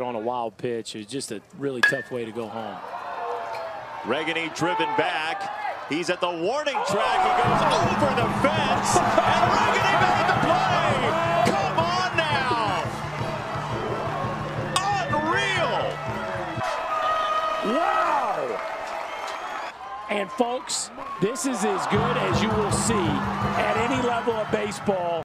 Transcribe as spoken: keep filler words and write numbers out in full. On a wild pitch. It's just a really tough way to go home. Regenye driven back. He's at the warning track. He goes over the fence, and Regenye made the play. Come on now. Unreal. Wow. And folks, this is as good as you will see at any level of baseball.